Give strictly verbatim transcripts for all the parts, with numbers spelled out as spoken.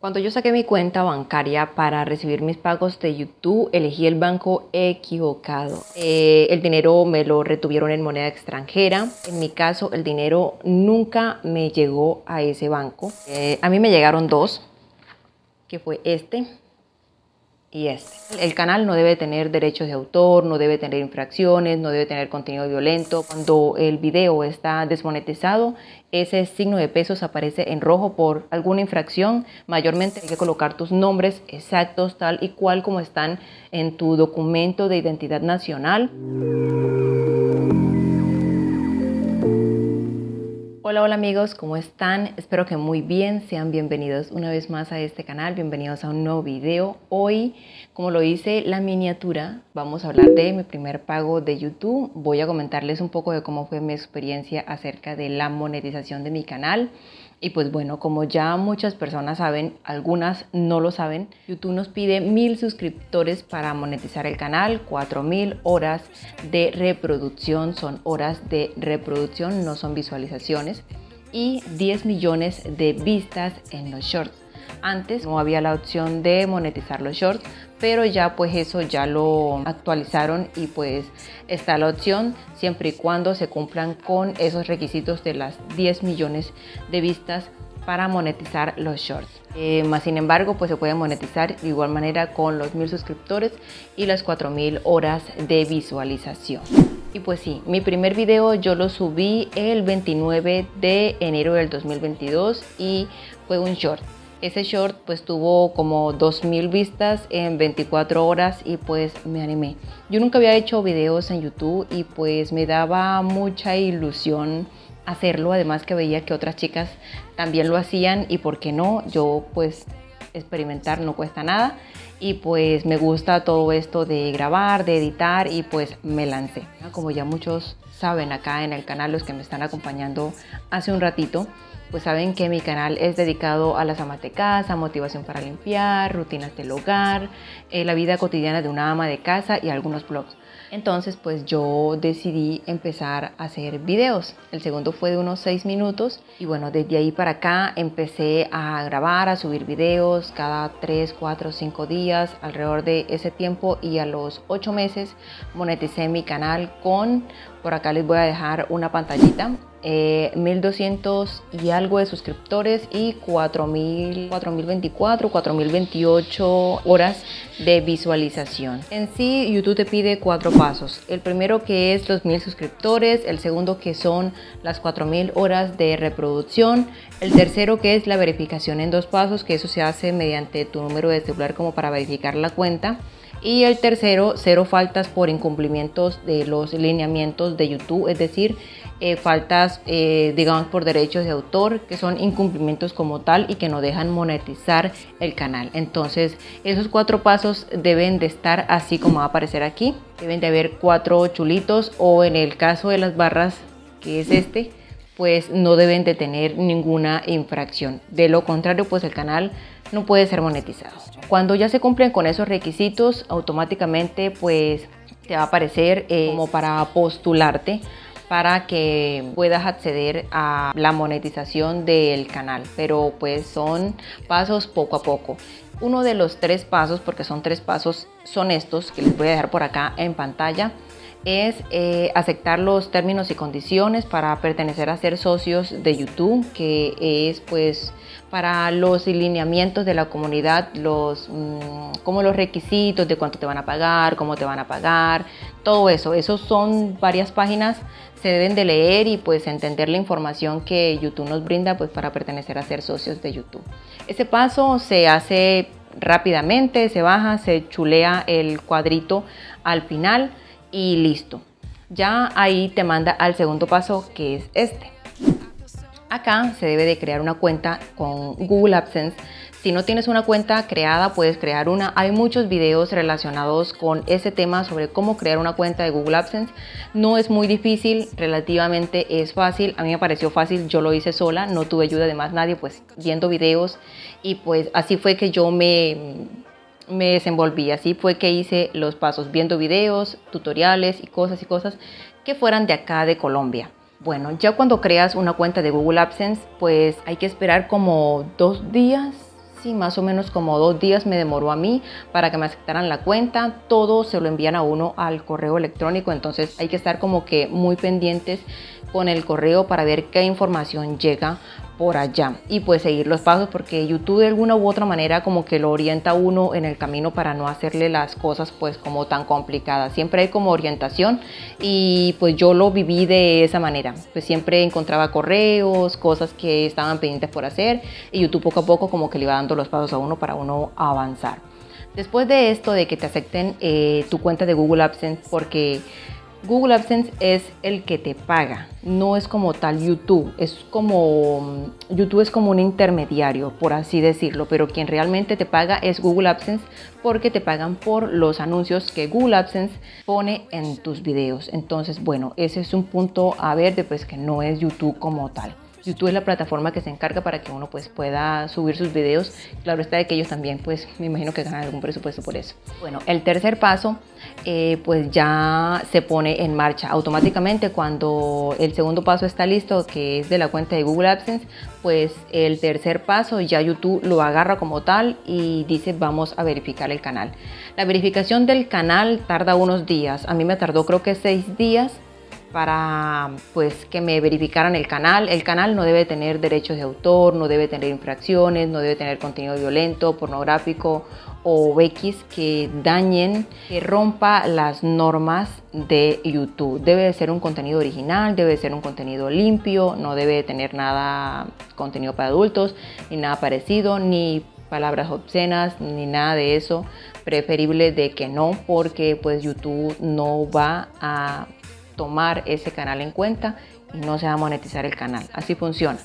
Cuando yo saqué mi cuenta bancaria para recibir mis pagos de YouTube, elegí el banco equivocado. Eh, el dinero me lo retuvieron en moneda extranjera. En mi caso, el dinero nunca me llegó a ese banco. Eh, a mí me llegaron dos, que fue este y este. El canal no debe tener derechos de autor, no debe tener infracciones, no debe tener contenido violento. Cuando el video está desmonetizado, ese signo de pesos aparece en rojo por alguna infracción. Mayormente hay que colocar tus nombres exactos, tal y cual como están en tu documento de identidad nacional. Hola, hola amigos, ¿cómo están? Espero que muy bien, sean bienvenidos una vez más a este canal, bienvenidos a un nuevo video. Hoy, como lo hice la miniatura, vamos a hablar de mi primer pago de YouTube. Voy a comentarles un poco de cómo fue mi experiencia acerca de la monetización de mi canal. Y pues bueno, como ya muchas personas saben, algunas no lo saben, YouTube nos pide mil suscriptores para monetizar el canal, cuatro mil horas de reproducción, son horas de reproducción, no son visualizaciones, y diez millones de vistas en los shorts. Antes no había la opción de monetizar los shorts, pero ya pues eso ya lo actualizaron y pues está la opción siempre y cuando se cumplan con esos requisitos de las diez millones de vistas para monetizar los shorts. Eh, más sin embargo, pues se puede monetizar de igual manera con los mil suscriptores y las cuatro mil horas de visualización. Y pues sí, mi primer video yo lo subí el veintinueve de enero del dos mil veintidós y fue un short. Ese short pues tuvo como dos mil vistas en veinticuatro horas y pues me animé. Yo nunca había hecho videos en YouTube y pues me daba mucha ilusión hacerlo. Además que veía que otras chicas también lo hacían y por qué no, yo pues experimentar no cuesta nada. Y pues me gusta todo esto de grabar, de editar y pues me lancé. Como ya muchos saben acá en el canal, los que me están acompañando hace un ratito, pues saben que mi canal es dedicado a las amas de casa, motivación para limpiar, rutinas del hogar, eh, la vida cotidiana de una ama de casa y algunos blogs. Entonces pues yo decidí empezar a hacer videos. El segundo fue de unos seis minutos y bueno, desde ahí para acá empecé a grabar, a subir videos cada tres, cuatro, cinco días. Alrededor de ese tiempo y a los ocho meses moneticé mi canal con, por acá les voy a dejar una pantallita, eh, mil doscientos y algo de suscriptores y cuatro mil veinticuatro, cuatro mil veintiocho horas de visualización. En sí, YouTube te pide cuatro pasos. El primero que es los mil suscriptores, el segundo que son las cuatro mil horas de reproducción, el tercero que es la verificación en dos pasos, que eso se hace mediante tu número de celular como para verificar la cuenta. Y el tercero, cero faltas por incumplimientos de los lineamientos de YouTube, es decir, eh, faltas, eh, digamos, por derechos de autor, que son incumplimientos como tal y que no dejan monetizar el canal. Entonces, esos cuatro pasos deben de estar así como va a aparecer aquí. Deben de haber cuatro chulitos o en el caso de las barras, que es este, pues no deben de tener ninguna infracción. De lo contrario, pues el canal no puede ser monetizado. Cuando ya se cumplen con esos requisitos, automáticamente pues te va a aparecer eh, como para postularte para que puedas acceder a la monetización del canal, pero pues son pasos poco a poco. Uno de los tres pasos, porque son tres pasos, son estos que les voy a dejar por acá en pantalla. Es eh, aceptar los términos y condiciones para pertenecer a ser socios de YouTube, que es pues para los lineamientos de la comunidad, los mmm, como los requisitos de cuánto te van a pagar, cómo te van a pagar, todo eso. Esos son varias páginas, se deben de leer y pues entender la información que YouTube nos brinda pues para pertenecer a ser socios de YouTube. Ese paso se hace rápidamente, se baja, se chulea el cuadrito al final y listo. Ya ahí te manda al segundo paso, que es este. Acá se debe de crear una cuenta con Google AdSense. Si no tienes una cuenta creada, puedes crear una. Hay muchos videos relacionados con ese tema sobre cómo crear una cuenta de Google AdSense. No es muy difícil, relativamente es fácil. A mí me pareció fácil, yo lo hice sola, no tuve ayuda de más nadie, pues viendo videos y pues así fue que yo me... me desenvolví, así fue que hice los pasos, viendo videos, tutoriales y cosas y cosas que fueran de acá de Colombia. Bueno, ya cuando creas una cuenta de Google AdSense, pues hay que esperar como dos días, Sí, más o menos como dos días me demoró a mí para que me aceptaran la cuenta. Todo se lo envían a uno al correo electrónico, entonces hay que estar como que muy pendientes con el correo para ver qué información llega por allá y pues seguir los pasos, porque YouTube de alguna u otra manera como que lo orienta a uno en el camino para no hacerle las cosas pues como tan complicadas. Siempre hay como orientación y pues yo lo viví de esa manera, pues siempre encontraba correos, cosas que estaban pendientes por hacer y YouTube poco a poco como que le iba dando los pasos a uno para uno avanzar. Después de esto de que te acepten eh, tu cuenta de Google AdSense, porque Google AdSense es el que te paga, no es como tal YouTube, es como, YouTube es como un intermediario, por así decirlo, pero quien realmente te paga es Google AdSense, porque te pagan por los anuncios que Google AdSense pone en tus videos. Entonces, bueno, ese es un punto a ver de pues que no es YouTube como tal. YouTube es la plataforma que se encarga para que uno pues pueda subir sus videos. Claro está de que ellos también pues me imagino que ganan algún presupuesto por eso. Bueno, el tercer paso eh, pues ya se pone en marcha automáticamente cuando el segundo paso está listo, que es de la cuenta de Google AdSense. Pues el tercer paso ya YouTube lo agarra como tal y dice vamos a verificar el canal. La verificación del canal tarda unos días, a mí me tardó creo que seis días para pues que me verificaran el canal. El canal no debe tener derechos de autor, no debe tener infracciones, no debe tener contenido violento, pornográfico o X que dañen, que rompa las normas de YouTube. Debe de ser un contenido original, debe de ser un contenido limpio, no debe de tener nada contenido para adultos, ni nada parecido, ni palabras obscenas, ni nada de eso. Preferible de que no, porque pues YouTube no va a tomar ese canal en cuenta y no se va a monetizar el canal. Así funciona.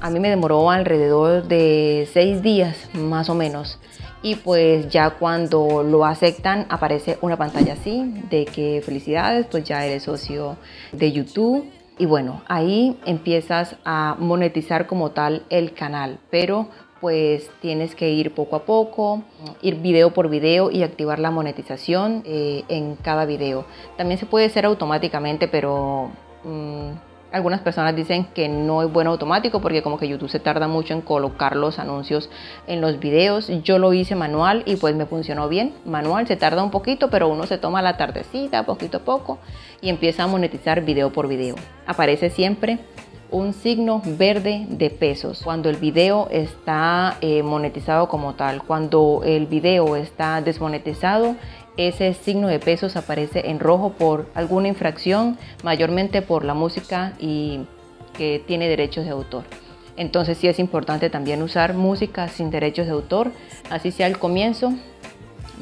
A mí me demoró alrededor de seis días más o menos y pues ya cuando lo aceptan aparece una pantalla así de que felicidades, pues ya eres socio de YouTube. Y bueno, ahí empiezas a monetizar como tal el canal, pero pues tienes que ir poco a poco, ir video por video y activar la monetización eh, en cada video. También se puede hacer automáticamente, pero mmm, algunas personas dicen que no es bueno automático porque como que YouTube se tarda mucho en colocar los anuncios en los videos. Yo lo hice manual y pues me funcionó bien. Manual se tarda un poquito, pero uno se toma la tardecita poquito a poco y empieza a monetizar video por video. Aparece siempre un signo verde de pesos cuando el video está eh, monetizado como tal. Cuando el video está desmonetizado, ese signo de pesos aparece en rojo por alguna infracción, mayormente por la música y que tiene derechos de autor. Entonces sí es importante también usar música sin derechos de autor, así sea al comienzo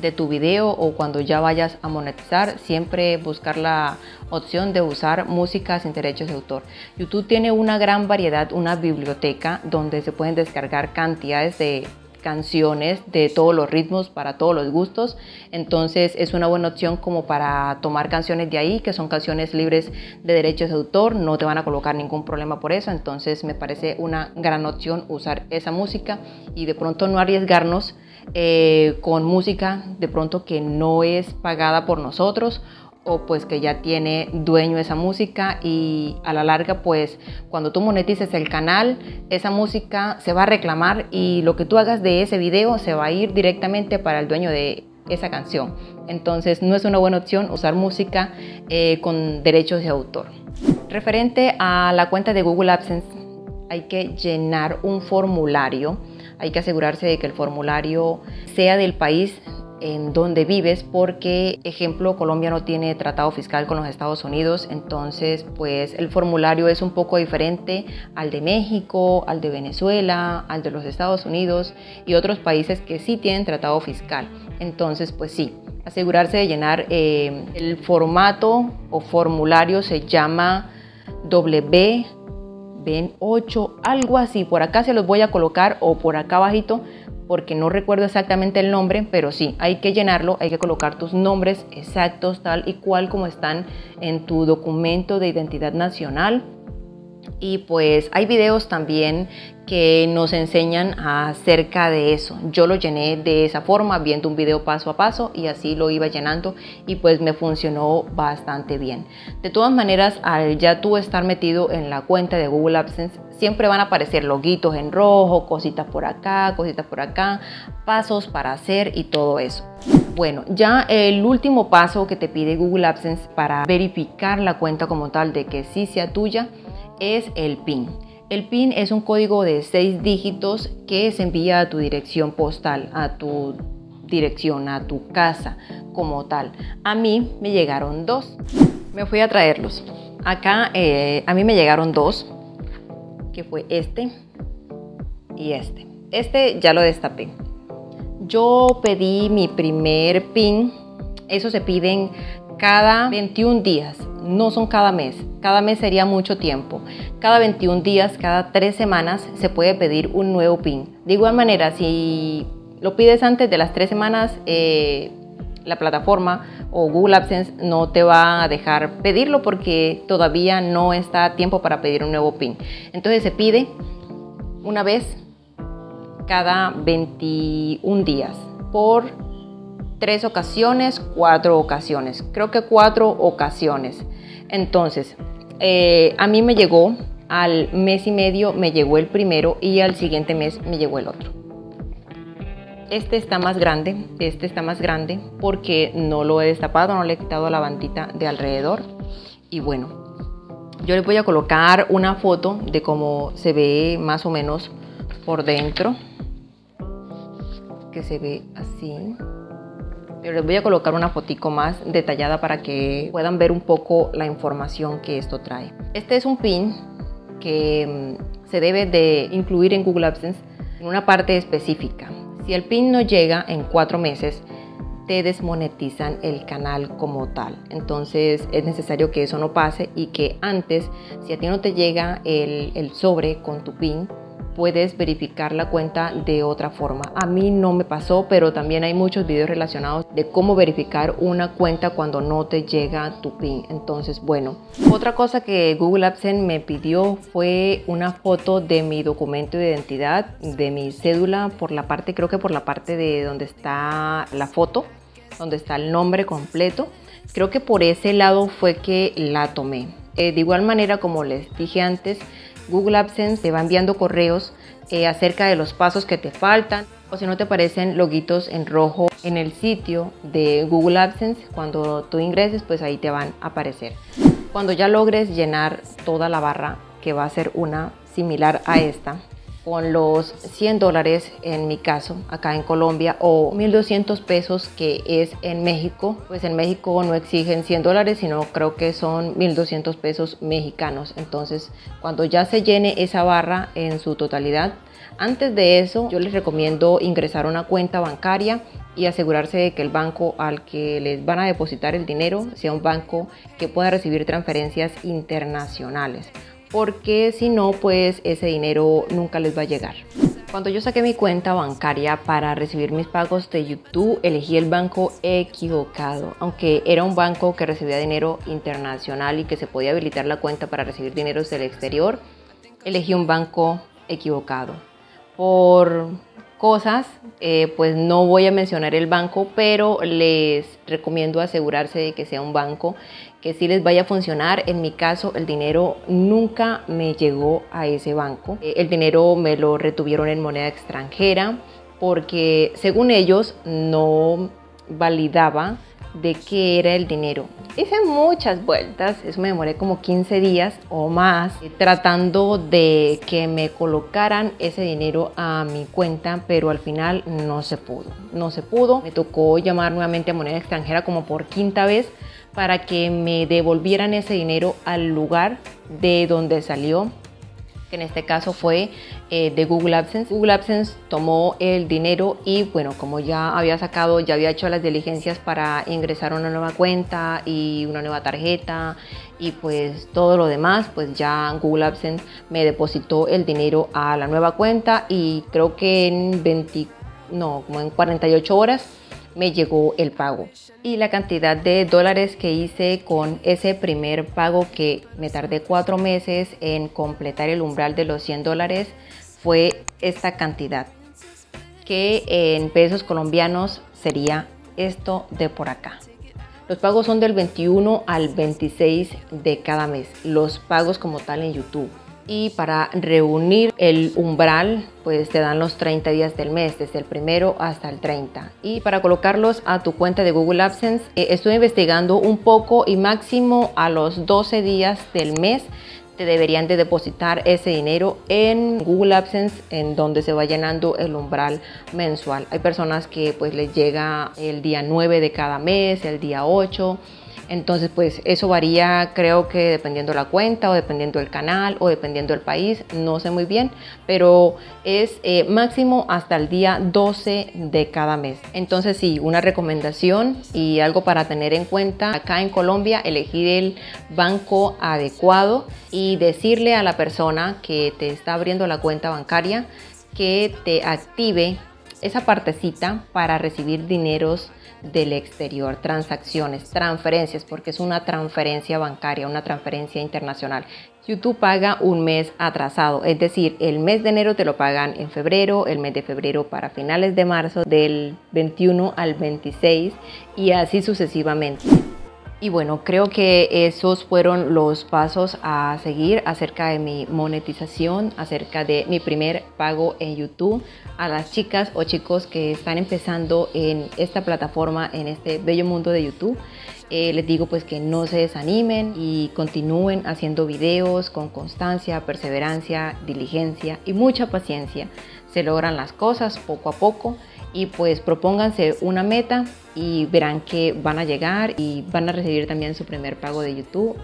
de tu video o cuando ya vayas a monetizar, siempre buscar la opción de usar música sin derechos de autor. YouTube tiene una gran variedad, una biblioteca donde se pueden descargar cantidades de canciones de todos los ritmos, para todos los gustos. Entonces es una buena opción como para tomar canciones de ahí, que son canciones libres de derechos de autor, no te van a colocar ningún problema por eso. Entonces me parece una gran opción usar esa música y de pronto no arriesgarnos Eh, con música de pronto que no es pagada por nosotros o pues que ya tiene dueño esa música, y a la larga pues cuando tú monetices el canal esa música se va a reclamar y lo que tú hagas de ese video se va a ir directamente para el dueño de esa canción. Entonces no es una buena opción usar música eh, con derechos de autor. Referente a la cuenta de Google AdSense, hay que llenar un formulario. Hay que asegurarse de que el formulario sea del país en donde vives, porque, ejemplo, Colombia no tiene tratado fiscal con los Estados Unidos, entonces pues el formulario es un poco diferente al de México, al de Venezuela, al de los Estados Unidos y otros países que sí tienen tratado fiscal. Entonces pues sí, asegurarse de llenar eh, el formato o formulario, se llama W. Ven ocho, algo así, por acá se los voy a colocar o por acá abajito porque no recuerdo exactamente el nombre, pero sí, hay que llenarlo, hay que colocar tus nombres exactos tal y cual como están en tu documento de identidad nacional y pues hay videos también que nos enseñan acerca de eso. Yo lo llené de esa forma, viendo un video paso a paso, y así lo iba llenando y pues me funcionó bastante bien. De todas maneras, al ya tú estar metido en la cuenta de Google AdSense, siempre van a aparecer loguitos en rojo, cositas por acá, cositas por acá, pasos para hacer y todo eso. Bueno, ya el último paso que te pide Google AdSense para verificar la cuenta como tal de que sí sea tuya es el PIN. El PIN es un código de seis dígitos que se envía a tu dirección postal, a tu dirección, a tu casa como tal. A mí me llegaron dos. Me fui a traerlos. Acá eh, a mí me llegaron dos, que fue este y este. Este ya lo destapé. Yo pedí mi primer PIN. Eso se piden cada veintiún días, no son cada mes. Cada mes sería mucho tiempo. Cada veintiún días, cada tres semanas se puede pedir un nuevo PIN. De igual manera, si lo pides antes de las tres semanas, eh, la plataforma o Google AdSense no te va a dejar pedirlo porque todavía no está a tiempo para pedir un nuevo PIN. Entonces se pide una vez cada veintiún días por tres ocasiones, cuatro ocasiones, creo que cuatro ocasiones. Entonces eh, a mí me llegó al mes y medio, me llegó el primero y al siguiente mes me llegó el otro. Este está más grande, este está más grande porque no lo he destapado, no le he quitado la bandita de alrededor. Y bueno, yo le voy a colocar una foto de cómo se ve más o menos por dentro, que se ve así. Pero les voy a colocar una fotico más detallada para que puedan ver un poco la información que esto trae. Este es un PIN que se debe de incluir en Google AdSense en una parte específica. Si el PIN no llega en cuatro meses, te desmonetizan el canal como tal. Entonces es necesario que eso no pase y que antes, si a ti no te llega el, el sobre con tu PIN, puedes verificar la cuenta de otra forma. A mí no me pasó, pero también hay muchos videos relacionados de cómo verificar una cuenta cuando no te llega tu PIN. Entonces, bueno, otra cosa que Google AdSense me pidió fue una foto de mi documento de identidad, de mi cédula, por la parte, creo que por la parte de donde está la foto, donde está el nombre completo. Creo que por ese lado fue que la tomé. Eh, de igual manera, como les dije antes, Google AdSense te va enviando correos eh, acerca de los pasos que te faltan, o si no te aparecen loguitos en rojo en el sitio de Google AdSense, cuando tú ingreses pues ahí te van a aparecer. Cuando ya logres llenar toda la barra, que va a ser una similar a esta, con los cien dólares en mi caso acá en Colombia o mil doscientos pesos que es en México, pues en México no exigen cien dólares, sino creo que son mil doscientos pesos mexicanos. Entonces cuando ya se llene esa barra en su totalidad, antes de eso yo les recomiendo ingresar a una cuenta bancaria y asegurarse de que el banco al que les van a depositar el dinero sea un banco que pueda recibir transferencias internacionales, porque si no, pues ese dinero nunca les va a llegar. Cuando yo saqué mi cuenta bancaria para recibir mis pagos de YouTube, elegí el banco equivocado. Aunque era un banco que recibía dinero internacional y que se podía habilitar la cuenta para recibir dineros del exterior, elegí un banco equivocado. Por cosas, eh, pues no voy a mencionar el banco, pero les recomiendo asegurarse de que sea un banco que sí les vaya a funcionar. En mi caso, el dinero nunca me llegó a ese banco. El dinero me lo retuvieron en moneda extranjera porque, según ellos, no validaba de qué era el dinero. Hice muchas vueltas, eso me demoré como quince días o más tratando de que me colocaran ese dinero a mi cuenta, pero al final no se pudo, no se pudo. Me tocó llamar nuevamente a moneda extranjera como por quinta vez para que me devolvieran ese dinero al lugar de donde salió, que en este caso fue eh, de Google AdSense. Google AdSense tomó el dinero y bueno, como ya había sacado, ya había hecho las diligencias para ingresar una nueva cuenta y una nueva tarjeta y pues todo lo demás, pues ya Google AdSense me depositó el dinero a la nueva cuenta y creo que en veinte, no, como en cuarenta y ocho horas me llegó el pago y la cantidad de dólares que hice con ese primer pago, que me tardé cuatro meses en completar el umbral de los cien dólares, fue esta cantidad, que en pesos colombianos sería esto de por acá. Los pagos son del veintiuno al veintiséis de cada mes, los pagos como tal en YouTube. Y para reunir el umbral, pues te dan los treinta días del mes, desde el primero hasta el treinta. Y para colocarlos a tu cuenta de Google AdSense, eh, estoy investigando un poco y máximo a los doce días del mes te deberían de depositar ese dinero en Google AdSense, en donde se va llenando el umbral mensual. Hay personas que pues les llega el día nueve de cada mes, el día ocho. Entonces, pues eso varía, creo que dependiendo la cuenta o dependiendo el canal o dependiendo el país, no sé muy bien, pero es eh, máximo hasta el día doce de cada mes. Entonces sí, una recomendación y algo para tener en cuenta acá en Colombia: elegir el banco adecuado y decirle a la persona que te está abriendo la cuenta bancaria que te active esa partecita para recibir dineros del exterior, transacciones, transferencias, porque es una transferencia bancaria, una transferencia internacional. YouTube paga un mes atrasado, es decir, el mes de enero te lo pagan en febrero, el mes de febrero para finales de marzo, del veintiuno al veintiséis y así sucesivamente. Y bueno, creo que esos fueron los pasos a seguir acerca de mi monetización, acerca de mi primer pago en YouTube. A las chicas o chicos que están empezando en esta plataforma, en este bello mundo de YouTube, eh, les digo pues que no se desanimen y continúen haciendo videos con constancia, perseverancia, diligencia y mucha paciencia. Se logran las cosas poco a poco. Y pues propónganse una meta y verán que van a llegar y van a recibir también su primer pago de YouTube,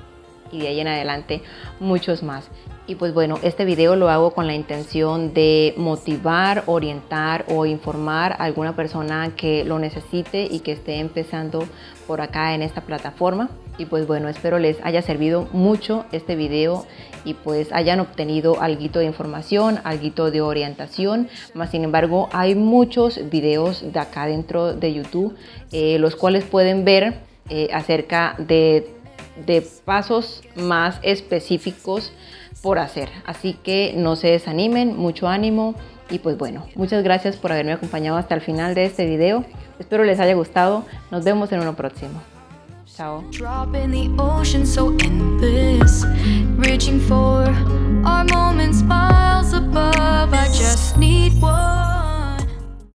y de ahí en adelante muchos más. Y pues bueno, este video lo hago con la intención de motivar, orientar o informar a alguna persona que lo necesite y que esté empezando por acá en esta plataforma. Y pues bueno, espero les haya servido mucho este video y pues hayan obtenido alguito de información, alguito de orientación. Más sin embargo, hay muchos videos de acá dentro de YouTube, eh, los cuales pueden ver eh, acerca de de pasos más específicos por hacer. Así que no se desanimen, mucho ánimo y pues bueno, muchas gracias por haberme acompañado hasta el final de este video. Espero les haya gustado, nos vemos en uno próximo. Chao.